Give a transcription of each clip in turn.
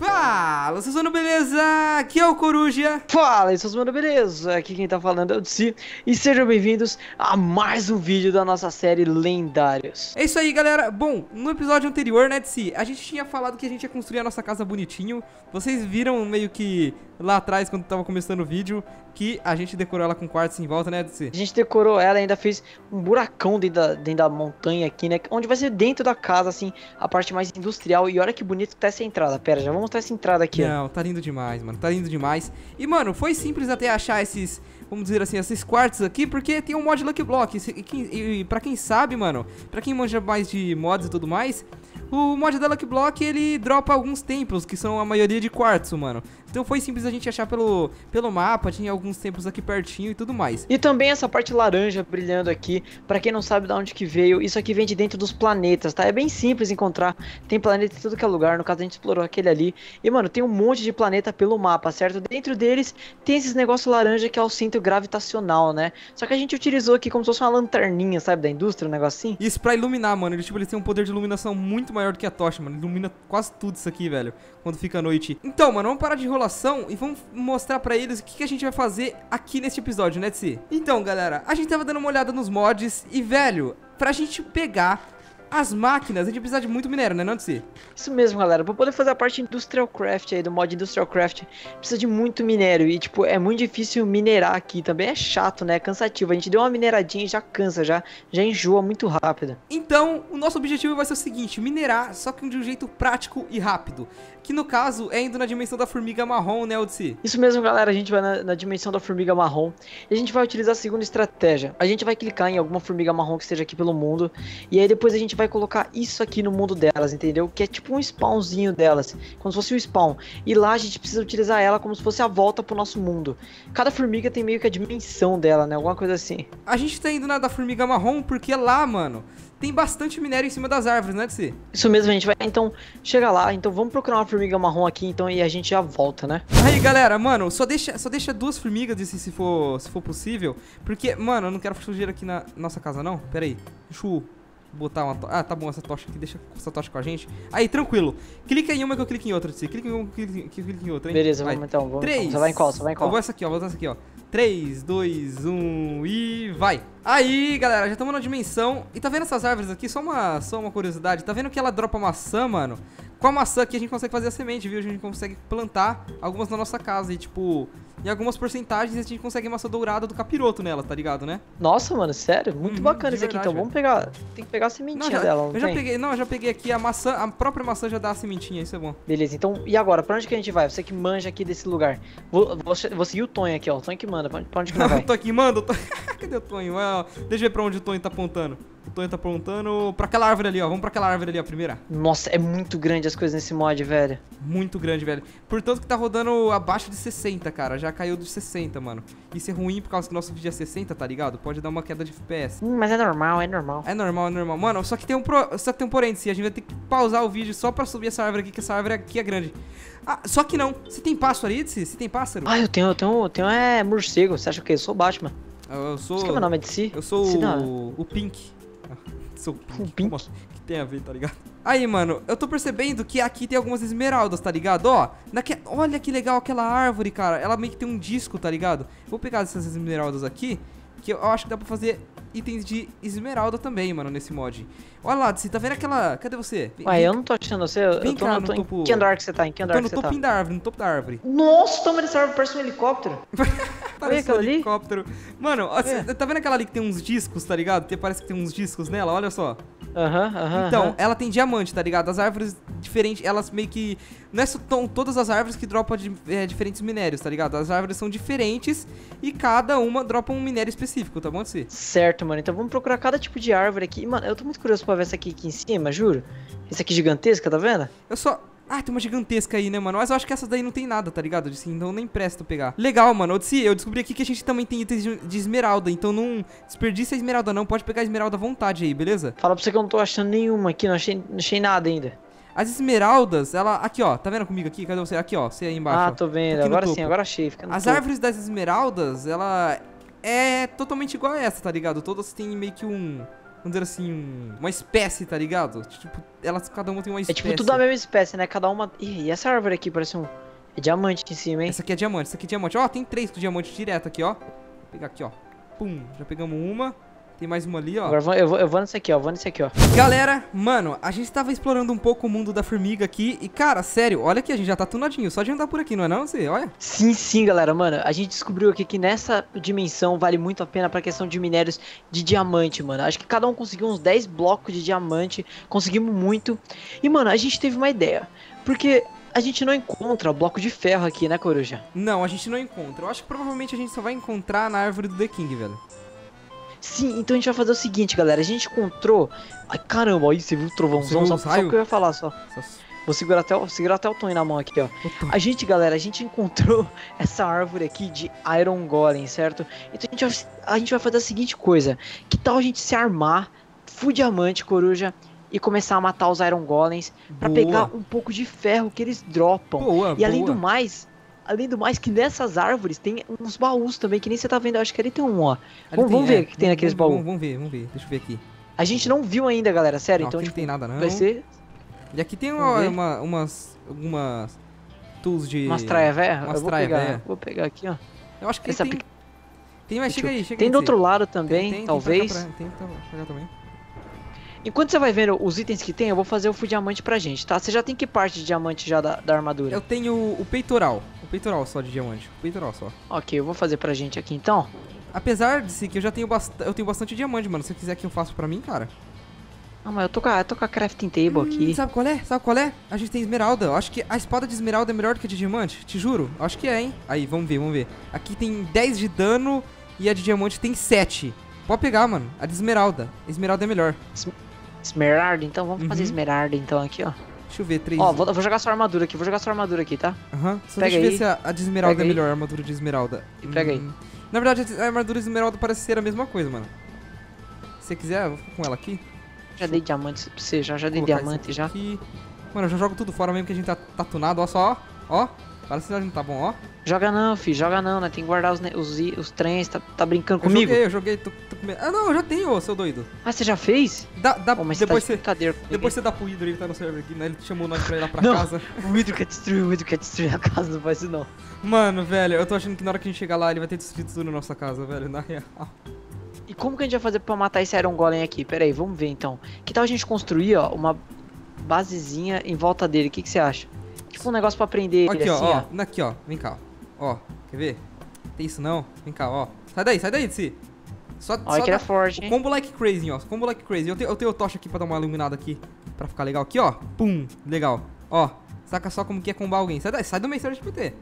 Fala, seus mano, beleza? Aqui é o Coruja. Fala, seus mano, beleza? Aqui quem tá falando é o Tsi. E sejam bem-vindos a mais um vídeo da nossa série Lendários. É isso aí, galera. Bom, no episódio anterior, né, Tsi? A gente tinha falado que a gente ia construir a nossa casa bonitinho. Vocês viram meio que lá atrás, quando tava começando o vídeo, que a gente decorou ela com quartos em volta, né, Tsi? A gente decorou ela e ainda fez um buracão dentro da montanha aqui, né? Onde vai ser dentro da casa, assim, a parte mais industrial. E olha que bonito que tá essa entrada. Pera, já vamos mostrar essa entrada aqui. Não, tá lindo demais, mano. Tá lindo demais. E, mano, foi simples até achar esses, vamos dizer assim, esses quartos aqui, porque tem um mod Lucky Block. E pra quem sabe, mano, pra quem manja mais de mods e tudo mais, o mod da Lucky Block, ele dropa alguns templos, que são a maioria de quartos, mano. Então foi simples a gente achar pelo mapa, tinha alguns templos aqui pertinho e tudo mais. E também essa parte laranja brilhando aqui, pra quem não sabe de onde que veio, isso aqui vem de dentro dos planetas, tá? É bem simples encontrar, tem planeta em tudo que é lugar, no caso a gente explorou aquele ali. E mano, tem um monte de planeta pelo mapa, certo? Dentro deles tem esses negócios laranja que é o centro gravitacional, né? Só que a gente utilizou aqui como se fosse uma lanterninha, sabe? Da indústria, um negocinho. Isso pra iluminar, mano, ele, tipo, ele tem um poder de iluminação muito maior do que a tocha, mano. Ilumina quase tudo isso aqui, velho, quando fica à noite. Então, mano, vamos parar de enrolar e vamos mostrar pra eles o que a gente vai fazer aqui neste episódio, né, Tsi? Então, galera, a gente tava dando uma olhada nos mods e, velho, pra gente pegar as máquinas, a gente precisa de muito minério, né, não, Tsi? Isso mesmo, galera. Pra poder fazer a parte Industrial Craft aí, do mod Industrial Craft, precisa de muito minério. E, tipo, é muito difícil minerar aqui. Também é chato, né? É cansativo. A gente deu uma mineradinha e já cansa, já enjoa muito rápido. Então, o nosso objetivo vai ser o seguinte: minerar, só que de um jeito prático e rápido. Que, no caso, é indo na dimensão da formiga marrom, né, Odissi? Isso mesmo, galera. A gente vai na dimensão da formiga marrom. E a gente vai utilizar a segunda estratégia. A gente vai clicar em alguma formiga marrom que esteja aqui pelo mundo. E aí, depois a gente vai colocar isso aqui no mundo delas, entendeu? Que é tipo um spawnzinho delas, como se fosse um spawn. E lá a gente precisa utilizar ela como se fosse a volta pro nosso mundo. Cada formiga tem meio que a dimensão dela, né? Alguma coisa assim. A gente tá indo na da formiga marrom porque lá, mano, tem bastante minério em cima das árvores, né, Tsi? Isso mesmo, a gente vai, então, chega lá. Então vamos procurar uma formiga marrom aqui, então, e a gente já volta, né? Aí, galera, mano, só deixa duas formigas, se for possível. Porque, mano, eu não quero sujeira aqui na nossa casa, não. Pera aí, deixa eu botar uma tocha. Ah, tá bom, essa tocha aqui, deixa essa tocha com a gente. Aí, tranquilo. Clica em uma que eu clico em outra, Tsi. Clica em uma que clica em outra, hein? Beleza, vai. Vamos então. Vamos. Três. Você vai em qual? Você vai em qual? Eu vou essa aqui, ó. Vou botar essa aqui, ó. 3, 2, 1 e vai! Aí, galera, já estamos na dimensão. E tá vendo essas árvores aqui? Só uma curiosidade. Tá vendo que ela dropa maçã, mano? Com a maçã aqui a gente consegue fazer a semente, viu? A gente consegue plantar algumas na nossa casa. E, tipo, em algumas porcentagens a gente consegue maçã dourada do capiroto nela, tá ligado, né? Nossa, mano, sério? Muito bacana isso aqui, então. Vamos pegar. Tem que pegar a sementinha dela. Eu já peguei aqui a maçã. A própria maçã já dá a sementinha, isso é bom. Beleza, então, e agora? Pra onde que a gente vai? Você que manja aqui desse lugar. Vou seguir o Tonho aqui, ó. O Tonho que manja. Pra onde que vai? Tô aqui, manda. Cadê o Tonho? Deixa eu ver pra onde o Tonho tá apontando. O Tonho tá apontando pra aquela árvore ali, ó. Vamos pra aquela árvore ali, ó, primeira. Nossa, é muito grande as coisas nesse mod, velho. Muito grande, velho. Portanto que tá rodando abaixo de 60, cara. Já caiu dos 60, mano. Isso é ruim por causa que o nosso vídeo é 60, tá ligado? Pode dar uma queda de FPS. Mas é normal, é normal. É normal, é normal. Mano, só que tem um porém, se a gente vai ter que pausar o vídeo só pra subir essa árvore aqui, que essa árvore aqui é grande. Ah, só que não. Você tem pássaro aí, Tsi? Você tem pássaro? Ah, eu tenho é morcego. Você acha o quê? Eu sou o Batman. Eu sou... Você que é meu nome, é Tsi? Eu sou o Pink. Sou o Pink? Que tem a ver, tá ligado? Aí, mano, eu tô percebendo que aqui tem algumas esmeraldas, tá ligado? Ó, olha que legal aquela árvore, cara. Ela meio que tem um disco, tá ligado? Vou pegar essas esmeraldas aqui, que eu acho que dá pra fazer itens de esmeralda também, mano, nesse mod. Olha lá, você tá vendo aquela... Cadê você? Ué, eu não tô achando você. Eu tô no topo... Em que andar que você tá? Em que andar que você tá? Eu tô no topinho da árvore, no topo da árvore. Nossa, toma dessa árvore, parece um helicóptero. Parece um helicóptero. Mano, ó, você tá vendo aquela ali que tem uns discos, tá ligado? Parece que tem uns discos nela, olha só. Então, ela tem diamante, tá ligado? As árvores diferentes, elas meio que... Não são todas as árvores que dropam diferentes minérios, tá ligado? As árvores são diferentes e cada uma dropa um minério específico, tá bom, Tsi? Certo, mano. Então vamos procurar cada tipo de árvore aqui. Mano, eu tô muito curioso pra ver essa aqui em cima, juro. Essa aqui gigantesca, tá vendo? Eu só... Ah, tem uma gigantesca aí, né, mano? Mas eu acho que essa daí não tem nada, tá ligado? Então nem presta pegar. Legal, mano. Odissi, eu descobri aqui que a gente também tem itens de esmeralda. Então não desperdice a esmeralda, não. Pode pegar a esmeralda à vontade aí, beleza? Fala pra você que eu não tô achando nenhuma aqui. Não achei nada ainda. As esmeraldas, ela... Aqui, ó. Tá vendo comigo aqui? Cadê você? Aqui, ó. Você aí embaixo. Ah, tô vendo. Agora sim, agora achei. As árvores das esmeraldas, ela é totalmente igual a essa, tá ligado? Todas têm meio que um... vamos dizer assim, uma espécie, tá ligado? Tipo, elas, cada uma tem uma espécie. É tipo tudo a mesma espécie, né? Cada uma... Ih, e essa árvore aqui parece um... É diamante aqui em cima, hein? Essa aqui é diamante, essa aqui é diamante. Ó, tem três com diamante direto aqui, ó. Vou pegar aqui, ó. Pum, já pegamos uma. Tem mais uma ali, ó. Agora eu vou nesse aqui, ó. Vou nesse aqui, ó. Galera, mano, a gente tava explorando um pouco o mundo da formiga aqui. E, cara, sério, olha aqui, a gente já tá tunadinho. Só de andar por aqui, não é não? Você olha. Sim, sim, galera, mano. A gente descobriu aqui que nessa dimensão vale muito a pena pra questão de minérios de diamante, mano. Acho que cada um conseguiu uns 10 blocos de diamante. Conseguimos muito. E, mano, a gente teve uma ideia. Porque... a gente não encontra o bloco de ferro aqui, né, Coruja? Não, a gente não encontra. Eu acho que provavelmente a gente só vai encontrar na árvore do The King, velho. Sim, então a gente vai fazer o seguinte, galera. A gente encontrou... Ai, caramba, aí você viu o trovãozão? Só o que eu ia falar, só. Vou segurar até o Tonho na mão aqui, ó. Galera, a gente encontrou essa árvore aqui de Iron Golem, certo? Então a gente vai fazer a seguinte coisa. Que tal a gente se armar, full diamante, Coruja... e começar a matar os Iron Golems pra pegar um pouco de ferro que eles dropam. E além do mais, que nessas árvores tem uns baús também, que nem você tá vendo, eu acho que ali tem um, ó. Vamos ver o que tem naqueles baús. Vamos ver, deixa eu ver aqui. A gente não viu ainda, galera, sério, não, então tipo, não tem nada não. Vai ser... E aqui tem umas tools de... Umas traia velha? Vou pegar aqui, ó. Eu acho que tem mais, chega aí. Tem do outro lado também, talvez. Tem também. Enquanto você vai vendo os itens que tem, eu vou fazer o full diamante pra gente, tá? Você já tem que parte de diamante já da armadura? Eu tenho o peitoral. O peitoral só de diamante. O peitoral só. Ok, eu vou fazer pra gente aqui então. Apesar de ser que eu já tenho, eu tenho bastante diamante, mano. Se você quiser que eu faça pra mim, cara. Ah, mas eu tô com a crafting table aqui. Sabe qual é? A gente tem esmeralda. Eu acho que a espada de esmeralda é melhor do que a de diamante. Te juro. Eu acho que é, hein? Aí, vamos ver. Aqui tem 10 de dano e a de diamante tem 7. Pode pegar, mano. A de esmeralda. Esmeralda é melhor. Esmeralda, então? Vamos fazer esmeralda, então, aqui, ó. Deixa eu ver, 3. Ó, vou jogar sua armadura aqui, tá? Aham. Só deixa eu ver se a de esmeralda é melhor, a armadura de esmeralda. E pega aí. Na verdade, a armadura de esmeralda parece ser a mesma coisa, mano. Se você quiser, eu vou ficar com ela aqui. Já dei diamante pra você, já dei diamante, já. Mano, eu já jogo tudo fora mesmo, que a gente tá tunado, ó só, ó. Parece que a gente tá bom, ó. Joga não, né? Tem que guardar os trens, tá brincando comigo? Eu joguei, tô com medo. Ah, não, eu já tenho, ô, seu doido. Ah, você já fez? Depois você dá pro Hydro, ele tá no server aqui, né? Ele chamou nós pra ir lá pra casa. O Hydro quer destruir a casa, não faz isso não. Mano, velho, eu tô achando que na hora que a gente chegar lá, ele vai ter destruído tudo na nossa casa, velho, na real. E como que a gente vai fazer pra matar esse Iron Golem aqui? Pera aí, vamos ver então. Que tal a gente construir, ó, uma basezinha em volta dele? O que você acha? Tipo um negócio pra prender aqui, ele, ó, assim, ó. Aqui, ó. Vem cá, ó. Quer ver? Tem isso não? Vem cá, ó. Sai daí, Tsi. Olha que é forte, hein? Combo like crazy, ó. Combo like crazy. Eu tenho tocha aqui pra dar uma iluminada aqui. Pra ficar legal aqui, ó. Pum. Legal. Ó. Saca só como que é combar alguém. Sai daí. Sai do meio, sério de PT.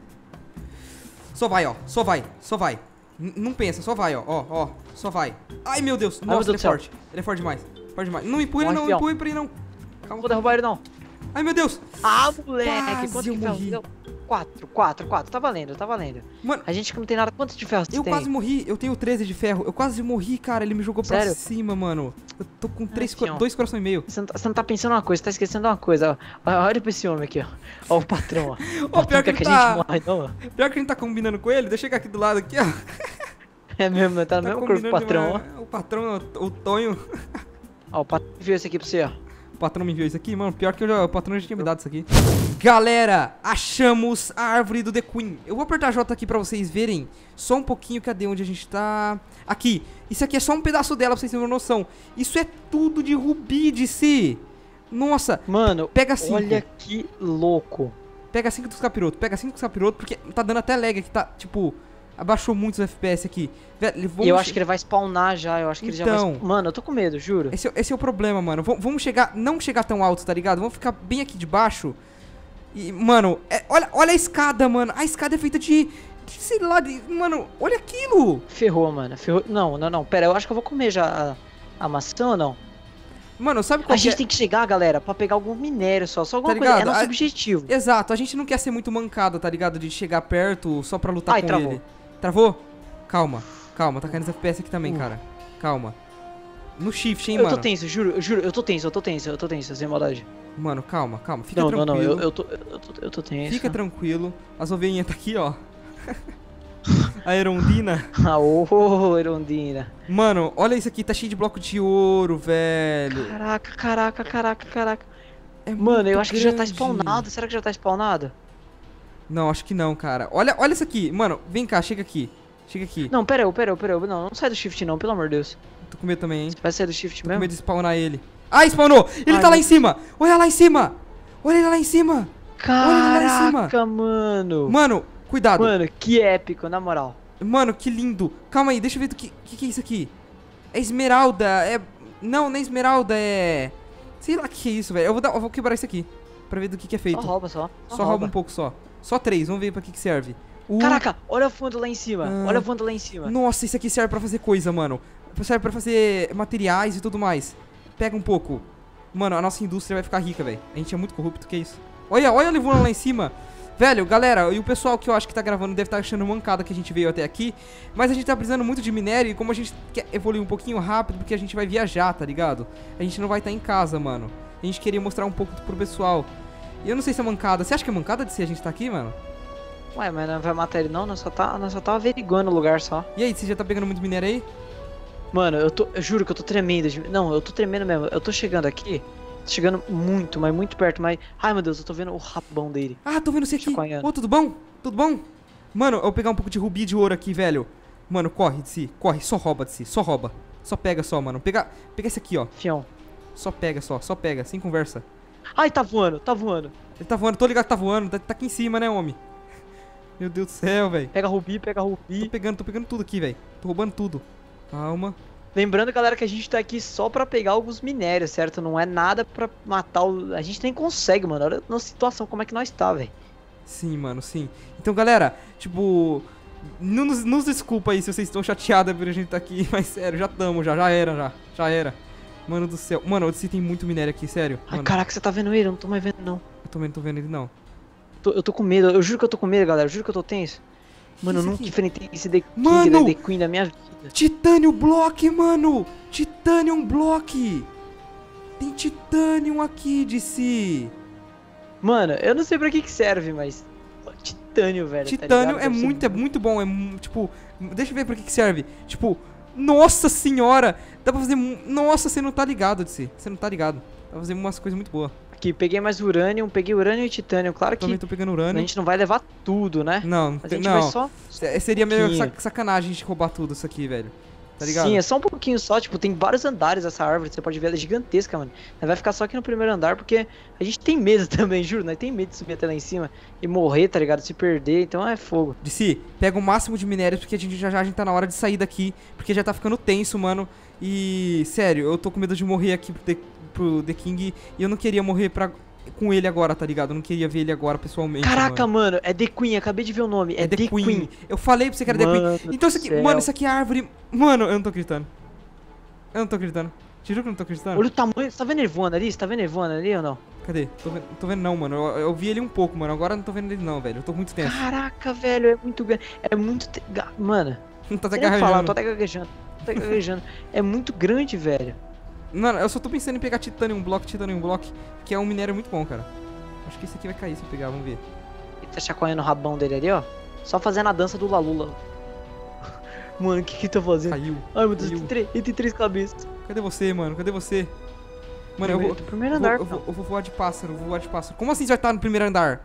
Só vai. Não pensa. Só vai, ó. Ó. Só vai. Ai, meu Deus. Nossa, ele é forte. Ele é forte demais. Não empurre ele, não. Empurre pra ele, não. Calma. Vou derrubar ele, não. Ai, meu Deus! Ah, moleque! Quanto de ferro? 4, tá valendo. Mano, a gente que não tem nada, quanto de ferro você tem? Eu quase morri, eu tenho 13 de ferro. Eu quase morri, cara, ele me jogou pra cima, mano. Eu tô com 2 corações e meio. Você não tá pensando uma coisa, você tá esquecendo uma coisa. Olha pra esse homem aqui, ó. Ó o patrão, ó. Ó, pior que a gente tá combinando com ele, deixa eu chegar aqui do lado, aqui, ó. É mesmo, né? Tá no mesmo corpo do patrão, ó. O patrão, o Tonho. Ó, o patrão viu esse aqui pra você, ó. O patrão me enviou isso aqui, mano. Pior que o patrão já tinha me dado isso aqui. Galera, achamos a árvore do The Queen. Eu vou apertar J aqui pra vocês verem só um pouquinho. Cadê onde a gente tá? Aqui. Isso aqui é só um pedaço dela, pra vocês terem uma noção. Isso é tudo de rubi, DC. Nossa. Mano, pega 5. Olha que louco. Pega 5 dos capirotos. Porque tá dando até lag aqui. Tá, tipo... Abaixou muito os FPS aqui. Eu acho que ele vai spawnar já. Mano, eu tô com medo, juro. Esse é o problema, mano. Vamos chegar... Não chegar tão alto, tá ligado? Vamos ficar bem aqui de baixo. E, mano... Olha a escada, mano. A escada é feita de... Sei lá... Mano, olha aquilo. Ferrou, mano. Ferrou. Não. Pera, eu acho que eu vou comer já a maçã ou não? Mano, sabe qual é? A gente tem que chegar, galera, pra pegar algum minério só. Só alguma coisa. É nosso objetivo. Exato. A gente não quer ser muito mancada, tá ligado? De chegar perto só pra lutar com ele. Travou? Calma, tá caindo os FPS aqui também, cara. Calma. No shift, hein, mano. Eu tô tenso, juro, eu tô tenso, sem maldade. Mano, calma, fica tranquilo. Não, eu tô tenso. Fica tranquilo, as ovelhinhas tá aqui, ó. a Erondina. Aô, Erondina. Mano, olha isso aqui, tá cheio de bloco de ouro, velho. Caraca, caraca, caraca, caraca. É, mano, eu acho grande. Que já tá spawnado. Será que já tá spawnado? Não, acho que não, cara. Olha, olha isso aqui. Mano, vem cá, chega aqui. Chega aqui. Não, pera aí. Não, não sai do shift não, pelo amor de Deus. Tô com medo também, hein. Você vai sair do shift mesmo? Tô com medo de spawnar ele. Ah, spawnou! Ele tá lá em cima! Olha lá em cima! Olha ele lá em cima! Caraca, mano! Mano, cuidado! Mano, que épico, na moral. Mano, que lindo! Calma aí, deixa eu ver o que é isso aqui. É esmeralda, é... Não, não é esmeralda, é... Sei lá o que é isso, velho. Eu vou quebrar isso aqui. Pra ver do que é feito. Só rouba, só. Só rouba um pouco, só. Só três, vamos ver pra que serve. Caraca, olha o fundo lá em cima. Olha o fundo lá em cima. Nossa, isso aqui serve pra fazer coisa, mano. Serve pra fazer materiais e tudo mais. Pega um pouco. Mano, a nossa indústria vai ficar rica, velho. A gente é muito corrupto, que é isso? Olha, olha o levando lá em cima. Velho, galera, e o pessoal que eu acho que tá gravando deve estar achando mancada que a gente veio até aqui. Mas a gente tá precisando muito de minério e como a gente quer evoluir um pouquinho rápido, porque a gente vai viajar, tá ligado? A gente não vai estar em casa, mano. A gente queria mostrar um pouco pro pessoal. E eu não sei se é mancada. Você acha que é mancada de se a gente tá aqui, mano? Ué, mas não vai matar ele não? Nós só tá averiguando o lugar só. E aí, você já tá pegando muito minério aí? Mano, eu juro que eu tô tremendo. Não, eu tô tremendo mesmo. Eu tô chegando aqui. Tô chegando muito, mas muito perto. Mas... Ai, meu Deus, eu tô vendo o rabão dele. Ah, tô vendo você aqui. Ô, tudo bom? Tudo bom? Mano, eu vou pegar um pouco de rubi de ouro aqui, velho. Mano, corre, Tsi. Corre. Só rouba, Tsi. Só rouba. Só pega só, mano. Pega esse aqui, ó. Fião. Só pega só. Só pega. Sem conversa. Ai, tá voando. Tá voando. Ele tá voando. Tô ligado que tá voando. Tá aqui em cima, né, homem? Meu Deus do céu, velho. Pega rubi, pega rubi. Tô pegando tudo aqui, velho. Tô roubando tudo. Calma. Lembrando, galera, que a gente tá aqui só pra pegar alguns minérios, certo? Não é nada pra matar o... A gente nem consegue, mano. Olha a nossa situação, como é que nós tá, velho. Sim, mano, sim. Então, galera, tipo... Não nos desculpa aí se vocês estão chateados por a gente tá aqui. Mas, sério, já tamo, já era. Já era. Mano do céu. Mano, Odissi tem muito minério aqui, sério. Ai, mano. Caraca, você tá vendo ele? Eu não tô mais vendo, não. Eu também não tô vendo ele, não. Eu tô com medo. Eu juro que eu tô com medo, galera. Eu juro que eu tô tenso. Mano, eu nunca enfrentei esse The King, mano, The Queen da minha vida. Titanium Block, mano! Titanium Block! Tem Titanium aqui, DC! Mano, eu não sei pra que serve, mas... Titânio, velho, Titânio tá é muito bom, é tipo... Deixa eu ver pra que serve. Tipo, nossa senhora! Dá pra fazer... Nossa, você não tá ligado, DC. Você não tá ligado. Dá pra fazer umas coisas muito boas. Aqui, peguei mais urânio, peguei urânio e titânio, claro que... Também tô pegando urânio. A gente não vai levar tudo, né? Não, a gente vai só... Seria meio sacanagem a gente roubar tudo isso aqui, velho. Tá ligado? Sim, é só um pouquinho só, tipo, tem vários andares essa árvore, você pode ver, ela é gigantesca, mano. Ela vai ficar só aqui no primeiro andar, porque a gente tem medo também, juro, né? Tem medo de subir até lá em cima e morrer, tá ligado? Se perder, então é fogo. DC, pega o máximo de minérios, porque a gente já tá na hora de sair daqui, porque já tá ficando tenso, mano. E, sério, eu tô com medo de morrer aqui pro The King e eu não queria morrer com ele agora, tá ligado? Eu não queria ver ele agora pessoalmente. Caraca, mano, é The Queen, acabei de ver o nome. É The Queen. Eu falei pra você que era The Queen. Então isso aqui, mano, isso aqui é árvore. Mano, eu não tô acreditando. Eu não tô acreditando. Te juro que eu não tô acreditando. Olha o tamanho. Você tá vendo Nirvana ali? Você tá vendo Nirvana ali ou não? Cadê? Tô vendo não, mano. Eu vi ele um pouco, mano. Agora eu não tô vendo ele não, velho. Eu tô muito tenso. Caraca, velho, é muito grande. É muito. Mano. Não tá até gaguejando. Tô até gaguejando. É muito grande, velho. Mano, eu só tô pensando em pegar Titanium Block, que é um minério muito bom, cara. Acho que esse aqui vai cair se eu pegar, vamos ver. Ele tá chacoalhando o rabão dele ali, ó. Só fazendo a dança do Lalula. Mano, o que eu tô fazendo? Caiu. Ai, meu Deus, ele tem três cabeças. Cadê você, mano? Cadê você? Mano, eu vou voar de pássaro, Como assim já tá no primeiro andar?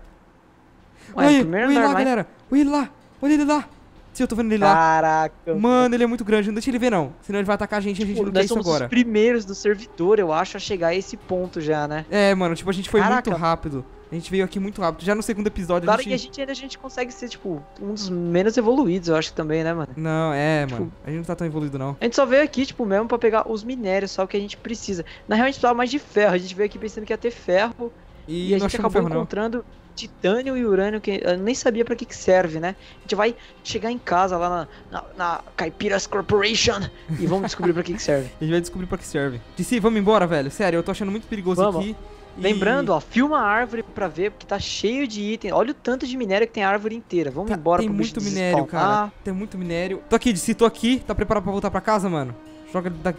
Ué, olha, no primeiro andar, lá, galera. Olha ele lá, Sim, eu tô vendo ele lá. Caraca. Mano, ele é muito grande. Não deixa ele ver, não. Senão ele vai atacar a gente não quer isso agora. Nós somos os primeiros do servidor, eu acho, a chegar a esse ponto já, né? É, mano, tipo, a gente foi muito rápido. A gente veio aqui muito rápido. Já no segundo episódio a gente... Claro que a gente consegue ser, tipo, um dos menos evoluídos, eu acho também, né, mano? Não, é, tipo, mano. A gente não tá tão evoluído, não. A gente só veio aqui, tipo, mesmo pra pegar os minérios, só o que a gente precisa. Na real, a gente precisava mais de ferro. A gente veio aqui pensando que ia ter ferro. E a gente acabou encontrando... Titânio e urânio, que eu nem sabia pra que serve, né? A gente vai chegar em casa lá na Caipiras Corporation e vamos descobrir pra que serve. A gente vai descobrir pra que serve. DC, vamos embora, velho. Sério, eu tô achando muito perigoso aqui. Lembrando, ó, filma a árvore pra ver, porque tá cheio de itens. Olha o tanto de minério que tem a árvore inteira. Vamos embora pro bicho desespalmar. Tem muito minério, cara. Tem muito minério. Tô aqui, DC, tô aqui. Tá preparado pra voltar pra casa, mano?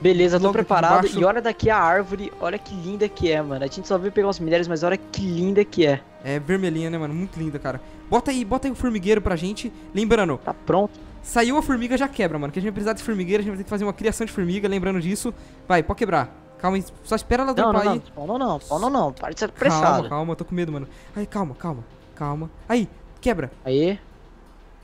Beleza, tô preparado. E olha daqui a árvore, olha que linda que é, mano. A gente só veio pegar uns minérios, mas olha que linda que é. É vermelhinha, né, mano? Muito linda, cara. Bota aí o formigueiro pra gente. Lembrando. Tá pronto. Saiu a formiga, já quebra, mano. Que a gente vai precisar de formigueira, a gente vai ter que fazer uma criação de formiga, lembrando disso. Vai, pode quebrar. Calma aí, só espera ela dropar aí. Não, para de ser apressado. Calma, eu tô com medo, mano. Aí, calma. Aí, quebra. Aí.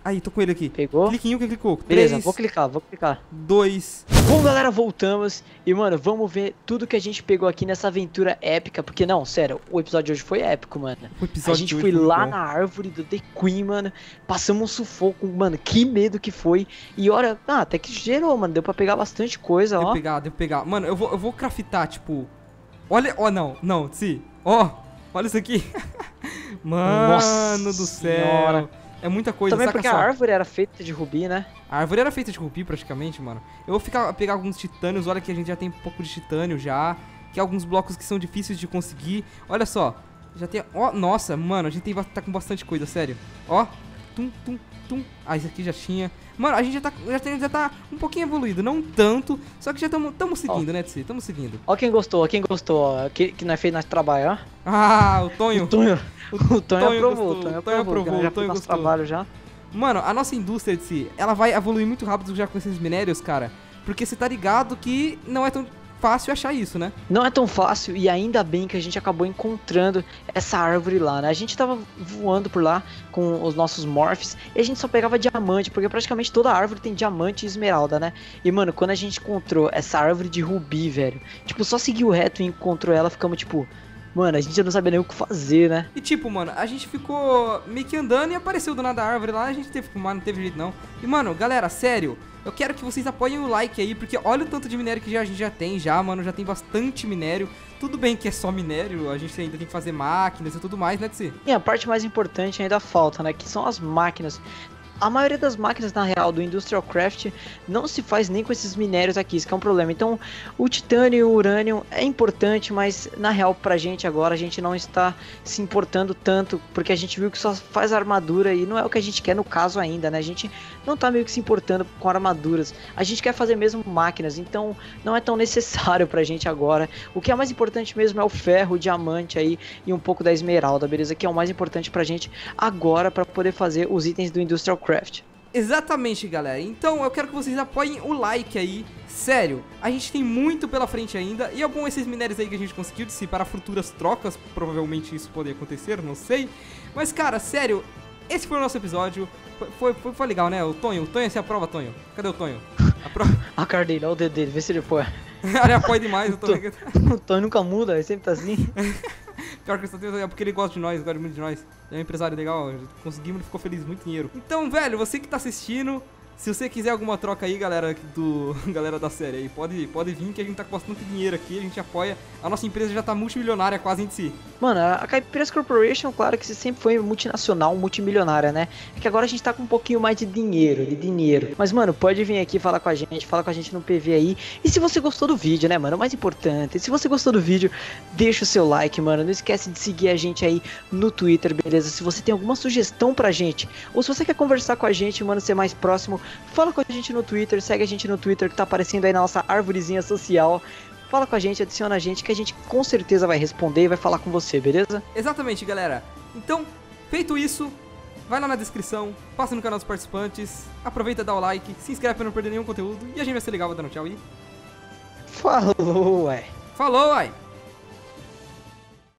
Aí, tô com ele aqui. Pegou? Cliquinho que clicou. Beleza, 3, vou clicar. 2. Bom, galera, voltamos. E, mano, vamos ver tudo que a gente pegou aqui nessa aventura épica. Porque, não, sério, o episódio de hoje foi épico, mano. A gente foi lá na árvore do The Queen, mano. Passamos um sufoco, mano. Que medo que foi. E, olha, até que gerou, mano. Deu pra pegar bastante coisa, ó. Deu pra pegar. Mano, eu vou craftar, tipo... Olha, ó, não, Tsi. Ó, olha isso aqui. Mano do céu. Senhora. É muita coisa, saca só. Também porque a árvore era feita de rubi, né? A árvore era feita de rubi, praticamente, mano. Eu vou pegar alguns titânios. Olha que a gente já tem um pouco de titânio já. Que alguns blocos que são difíceis de conseguir. Olha só. Já tem... Ó, nossa, mano. A gente tá com bastante coisa, sério. Ó. Tum. Ah, isso aqui já tinha. Mano, a gente já tá um pouquinho evoluído. Não tanto. Só que já estamos seguindo, né, Tsi? Estamos seguindo. Ó quem gostou. Ó, que nós fez nós trabalhar, ó. Ah, o Tonho. O Tonho aprovou. O Tonho gostou. Trabalho já. Mano, a nossa indústria, Tsi, ela vai evoluir muito rápido já com esses minérios, cara. Porque você tá ligado que não é tão... fácil achar isso, né? Não é tão fácil, e ainda bem que a gente acabou encontrando essa árvore lá, né? A gente tava voando por lá com os nossos morphs e a gente só pegava diamante, porque praticamente toda árvore tem diamante e esmeralda, né? E, mano, quando a gente encontrou essa árvore de rubi, velho, tipo, só seguiu reto e encontrou ela, ficamos, tipo... Mano, a gente já não sabia nem o que fazer, né? E tipo, mano, a gente ficou meio que andando e apareceu do nada a árvore lá. A gente teve que fumar, não teve jeito não. E, mano, galera, sério, eu quero que vocês apoiem o like aí, porque olha o tanto de minério que a gente já tem já, mano. Já tem bastante minério. Tudo bem que é só minério, a gente ainda tem que fazer máquinas e tudo mais, né, Tsi? E a parte mais importante ainda falta, né, que são as máquinas. A maioria das máquinas, na real, do Industrial Craft não se faz nem com esses minérios aqui, isso que é um problema. Então, o titânio e o urânio é importante, mas, na real, pra gente agora, a gente não está se importando tanto, porque a gente viu que só faz armadura e não é o que a gente quer no caso ainda, né? A gente não tá meio que se importando com armaduras. A gente quer fazer mesmo máquinas, então não é tão necessário pra gente agora. O que é mais importante mesmo é o ferro, o diamante aí e um pouco da esmeralda, beleza? Que é o mais importante pra gente agora pra poder fazer os itens do Industrial Craft. Exatamente, galera. Então eu quero que vocês apoiem o like aí. Sério, a gente tem muito pela frente ainda. E é bom esses minérios aí que a gente conseguiu de si para futuras trocas. Provavelmente isso pode acontecer, não sei. Mas, cara, sério, esse foi o nosso episódio. Foi legal, né? O Tonho, você aprova, Tonho? Cadê o Tonho? A cara dele, olha o dedo dele, vê se ele apoia. Ele apoia demais, o Tonho nunca muda, ele sempre tá assim. Pior que é porque ele gosta de nós, gosta muito de nós. É um empresário legal, conseguimos, ele ficou feliz, muito dinheiro. Então, velho, você que tá assistindo, se você quiser alguma troca aí, galera da série aí, pode vir que a gente tá com bastante dinheiro aqui, a gente apoia. A nossa empresa já tá multimilionária quase em si. Mano, a Caipiras Corporation, claro que sempre foi multinacional, multimilionária, né? É que agora a gente tá com um pouquinho mais de dinheiro, Mas, mano, pode vir aqui falar com a gente, no PV aí. E se você gostou do vídeo, né, mano? O mais importante, se você gostou do vídeo, deixa o seu like, mano. Não esquece de seguir a gente aí no Twitter, beleza? Se você tem alguma sugestão pra gente, ou se você quer conversar com a gente, mano, ser mais próximo, fala com a gente no Twitter, segue a gente no Twitter que tá aparecendo aí na nossa arvorezinha social. Fala com a gente, adiciona a gente que a gente com certeza vai responder e vai falar com você, beleza? Exatamente, galera. Então, feito isso, vai lá na descrição, passa no canal dos participantes, aproveita, dá o like, se inscreve pra não perder nenhum conteúdo e a gente vai ser legal, vai dando tchau e... Falou, ué!